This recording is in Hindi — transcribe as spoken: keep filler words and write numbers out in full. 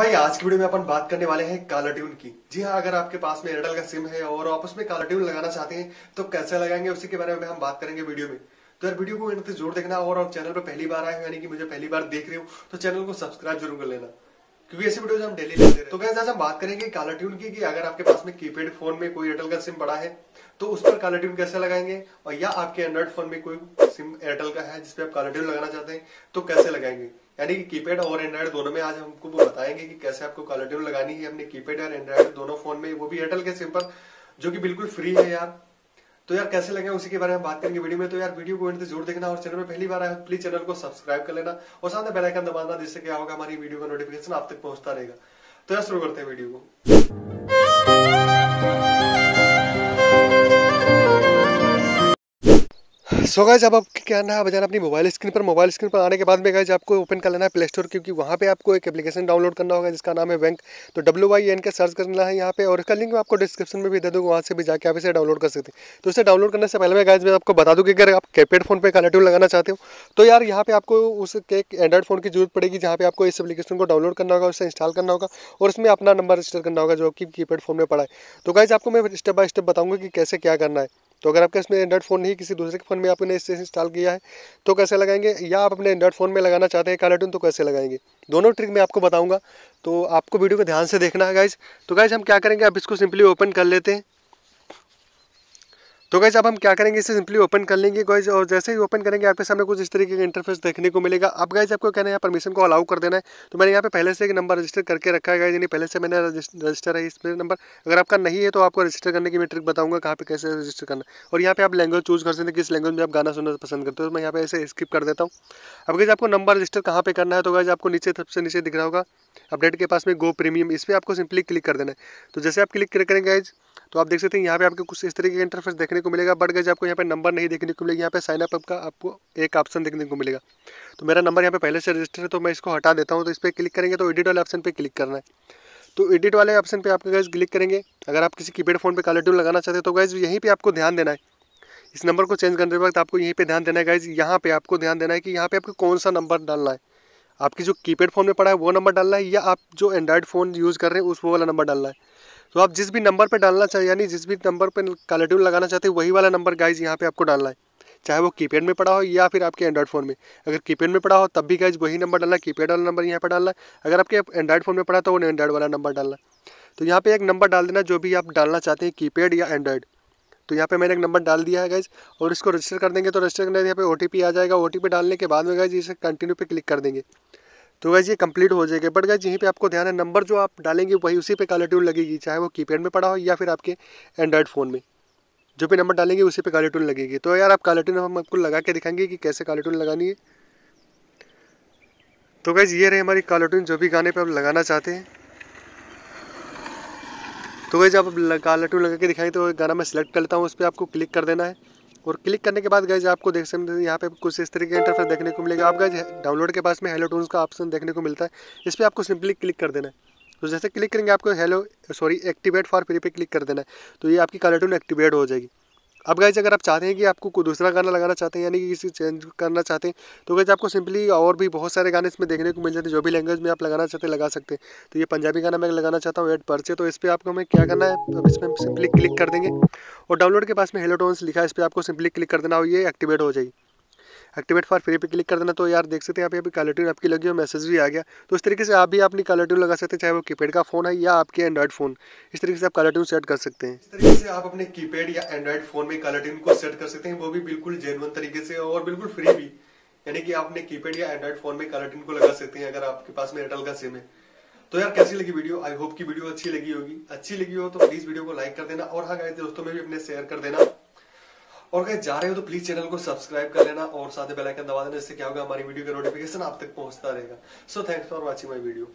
भाई आज की वीडियो में अपन बात करने वाले हैं काला ट्यून की। जी हाँ, अगर आपके पास में एयरटेल का सिम है और आप उसमें काला ट्यून लगाना चाहते हैं तो कैसे लगाएंगे उसी के बारे में हम बात करेंगे वीडियो में। तो यार वीडियो को एंड तक जरूर देखना और, और चैनल पर पहली बार आए हो यानी कि मुझे पहली बार देख रहे हो तो चैनल को सब्सक्राइब जरूर कर लेना क्योंकि ऐसी वीडियो हम डेली लेते हैं। तो गाइस आज हम बात करेंगे काला ट्यून की कि अगर आपके पास में कीपैड फोन में कोई एयरटेल का सिम पड़ा है तो उस पर काला ट्यून कैसे लगाएंगे, और या आपके एंड्रॉइड फोन में कोई सिम एयरटेल का है जिसपे आप काला ट्यून लगाना चाहते हैं तो कैसे लगाएंगे, यानी कि कीपैड और एंड्रॉइड दोनों में आज हमको वो बताएंगे कि कैसे आपको काला ट्यून लगानी है अपने कीपैड और एंड्रॉइड दोनों फोन में, वो भी एयरटेल के सिम पर जो कि बिल्कुल फ्री है यार। तो यार कैसे लगे उसी के बारे में बात करेंगे वीडियो में। तो यार वीडियो को एंड तक जरूर देखना और चैनल में पहली बार आए हो प्लीज चैनल को सब्सक्राइब कर लेना और साथ में बेल आइकन दबाना जिससे क्या होगा हमारी वीडियो का नोटिफिकेशन आप तक पहुंचता रहेगा। तो यार शुरू करते हैं वीडियो को। सो गाइस अब आपको क्या करना है, बजाना अपनी मोबाइल स्क्रीन पर। मोबाइल स्क्रीन पर आने के बाद में गाइस आपको ओपन कर लेना है प्ले स्टोर, क्योंकि वहाँ पे आपको एक एप्लीकेशन डाउनलोड करना होगा जिसका नाम है वैंक। तो डब्ल्यू वाई एन के सर्च करना है यहाँ पे और इसका लिंक मैं आपको डिस्क्रिप्शन में भी दे दूँगा, वहाँ से भी जाके आप इसे डाउनलोड कर सकते हैं। तो इसे डाउनलोड करने से पहले मैं गाइस मैं आपको बता दूँ कि अगर आप कीपैड फोन पर काला ट्यून लगाना चाहते हो तो यार यहाँ पे आपको उस एक एंड्रॉइड फोन की जरूरत पड़ेगी जहाँ पे आपको इस एप्लीकेशन को डाउनलोड करना होगा, उसे इंस्टॉल करना होगा और उसमें अपना नंबर रजिस्टर करना होगा जो कि कीपैड फोन में पड़ा है। तो गाइस आपको मैं स्टेप बाय स्टेप बताऊँगा कि कैसे क्या करना है। तो अगर आपके इसमें एंड्रॉइड फोन नहीं, किसी दूसरे के फोन में आपने इसे इंस्टॉल किया है तो कैसे लगाएंगे, या आप अपने एंड्रॉइड फोन में लगाना चाहते हैं काला ट्यून तो कैसे लगाएंगे, दोनों ट्रिक मैं आपको बताऊंगा। तो आपको वीडियो को ध्यान से देखना है गाइज। तो गाइज हम क्या करेंगे, अब इसको सिंपली ओपन कर लेते हैं। तो गाइज अब हम क्या करेंगे, इसे सिंपली ओपन कर लेंगे गाइज, और जैसे ही ओपन करेंगे आपके सामने कुछ इस तरीके का इंटरफेस देखने को मिलेगा। अब गाइज आपको कहना है परमिशन को अलाउ कर देना है। तो मैंने यहाँ पे पहले से एक नंबर रजिस्टर करके रखा है गाइज, यानी पहले से मैंने रजिस्टर है इसमें नंबर। अगर आपका नहीं है तो आपको रजिस्टर करने की मैं ट्रिक बताऊँगा कहाँ पे कैसे रजिस्टर करना है। और यहाँ पे आप लैंग्वेज चूज कर सकते हैं, किस लैंग्वेज में आप गाना सुनना पसंद करते हो। तो मैं यहाँ पे ऐसे स्किप कर देता हूँ। अब गाइज आपको नंबर रजिस्टर कहाँ पे करना है, तो गाइज आपको नीचे सबसे नीचे दिख रहा होगा अपडेट के पास में गो प्रीमियम, इस पर आपको सिंपली क्लिक कर देना है। तो जैसे आप क्लिक करेंगे गाइज तो आप देख सकते हैं यहाँ पे आपको कुछ इस तरीके का इंटरफेस देखने को मिलेगा। बट गाइस आपको यहाँ पे नंबर नहीं देखने को मिलेगा, यहाँ पे साइन अप का आपको एक ऑप्शन देखने को मिलेगा। तो मेरा नंबर यहाँ पे पहले से रजिस्टर है तो मैं इसको हटा देता हूँ। तो इस पर क्लिक करेंगे तो एडिट वाले ऑप्शन पे क्लिक करना है। तो एडिट वाले ऑप्शन पे आपको गाइस क्लिक करेंगे अगर आप किसी कीपैड फोन पर काला ट्यून लगाना चाहते हो। तो गाइस यहीं पर आपको ध्यान देना है, इस नंबर को चेंज करते वक्त आपको यहीं पर ध्यान देना है गाइस। यहाँ पर आपको ध्यान देना है कि यहाँ पर आपको कौन सा नंबर डालना है, आपकी जो कीपैड फोन में पड़ा है वो नंबर डालना है या आप जो एंड्रॉइड फ़ोन यूज़ कर रहे हैं उस वो वाला नंबर डालना है। तो आप जिस भी नंबर पे डालना चाहिए यानी जिस भी नंबर पे काला ट्यून लगाना चाहते हैं वही वाला नंबर गाइज यहाँ पे आपको डालना है, चाहे वो कीपैड में पड़ा हो या फिर आपके एंड्रॉइड फोन में। अगर कीपैड में पड़ा हो तब भी गाइज वही नंबर डालना है, कीपैड वाला नंबर यहाँ पर डालना है। अगर आपके एंड्रॉइड फोन में पड़ा तो वो एंड्रॉइड वाला नंबर डालना है। तो यहाँ पर एक नंबर डाल देना जो भी आप डालना चाहते हैं, कीपैड या एंड्रॉइड। तो यहाँ पे मैंने एक नंबर डाल दिया है गाइज और इसको रजिस्टर कर देंगे। तो रजिस्टर करने यहाँ पे ओ टी पी आ जाएगा, ओ टी पी डालने के बाद में गाइज इसे कंटिन्यू पे क्लिक कर देंगे तो गाइज ये कंप्लीट हो जाएगा। बट गाइज यहीं पे आपको ध्यान है नंबर जो आप डालेंगे वही उसी पे काला ट्यून लगेगी, चाहे वो कीपैड में पड़ा हो या फिर आपके एंड्रॉइड फ़ोन में। जो भी नंबर डालेंगे उसी पे काला ट्यून लगेगी। तो यार आप काला ट्यून हम आपको लगा के दिखाएंगे कि कैसे काला ट्यून लगानी है। तो गाइज ये रहे हमारी काला ट्यून जो भी गाने पर आप लगाना चाहते हैं। तो गाइज आप काला ट्यून लगा के दिखाएंगे तो गाना मैं सिलेक्ट कर लेता हूँ, उस पर आपको क्लिक कर देना है। और क्लिक करने के बाद गाइज आपको देख सकते हैं यहाँ पे कुछ इस तरीके का इंटरफेस देखने को मिलेगा। आप गाइज डाउनलोड के पास में हेलो ट्यून्स का ऑप्शन देखने को मिलता है, इस पर आपको सिंपली क्लिक कर देना है। तो जैसे क्लिक करेंगे आपको hello sorry activate for free पे क्लिक कर देना है, तो ये आपकी काला ट्यून एक्टिवेट हो जाएगी। अब गाइज अगर आप चाहते हैं कि आपको कोई दूसरा गाना लगाना चाहते हैं यानी कि किसी चेंज करना चाहते हैं तो गाइज आपको सिंपली और भी बहुत सारे गाने इसमें देखने को मिल जाते हैं, जो भी लैंग्वेज में आप लगाना चाहते हैं लगा सकते हैं। तो ये पंजाबी गाना मैं लगाना चाहता हूँ एड परचे, तो इस पर आपको हमें क्या करना है, अब इसमें सिंपली क्लिक कर देंगे और डाउनलोड के पास में हेलो टोन्स लिखा है, इस पर आपको सिंपली क्लिक कर देना और ये एक्टिवेट हो जाएगी। एक्टिवेट फॉर फ्री पे क्लिक कर देना तो यार देख सकते हैं यहाँ पे अभी काला ट्यून आपकी लगी और मैसेज भी आ गया। तो इस तरीके से आप भी अपनी काला ट्यून लगा सकते हैं, चाहे वो कीपैड का फोन है या आपके एंड्रॉइड फोन। इस तरीके से आप काला ट्यून सेट कर सकते हैं। इस तरीके से आप अपने कीपैड या एंड्रॉइड फोन में काला ट्यून को सेट कर सकते हैं, वो भी बिल्कुल जेन्युइन तरीके से और बिल्कुल फ्री भी, यानी कि आप अपने कीपैड या एंड्रॉइड फोन में काला ट्यून को लगा सकते हैं अगर आपके पास में एयरटेल का सिम है। तो यार कैसी लगी वीडियो, आई होप की वीडियो अच्छी लगी होगी। अच्छी लगी हो तो प्लीज वीडियो को लाइक कर देना और हाँ गाइस दोस्तों में भी अपने शेयर कर देना। और अगर जा रहे हो तो प्लीज चैनल को सब्सक्राइब कर लेना और साथ ही बेल आइकन दबा देना, इससे क्या होगा हमारी वीडियो का नोटिफिकेशन आप तक पहुंचता रहेगा। So thanks for watching my video.